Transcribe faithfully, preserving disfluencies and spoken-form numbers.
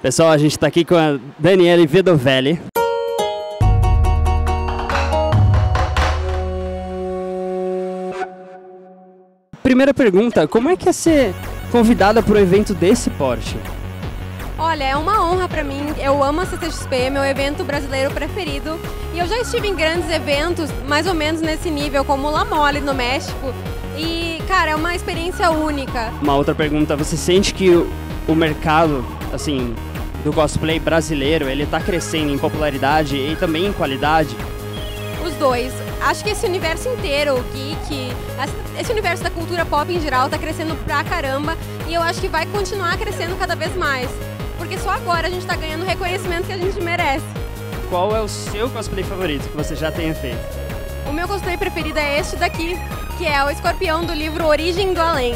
Pessoal, a gente está aqui com a Danielle Vedovelli. Primeira pergunta, como é que é ser convidada para um evento desse porte? Olha, é uma honra para mim, eu amo a C C X P, é meu evento brasileiro preferido. E eu já estive em grandes eventos, mais ou menos nesse nível, como La Mole no México. E, cara, é uma experiência única. Uma outra pergunta, você sente que o, o mercado, assim, do cosplay brasileiro, ele tá crescendo em popularidade e também em qualidade? Os dois. Acho que esse universo inteiro, o geek, esse universo da cultura pop em geral tá crescendo pra caramba e eu acho que vai continuar crescendo cada vez mais, porque só agora a gente tá ganhando o reconhecimento que a gente merece. Qual é o seu cosplay favorito que você já tenha feito? O meu cosplay preferido é este daqui, que é o escorpião do livro Origem do Além.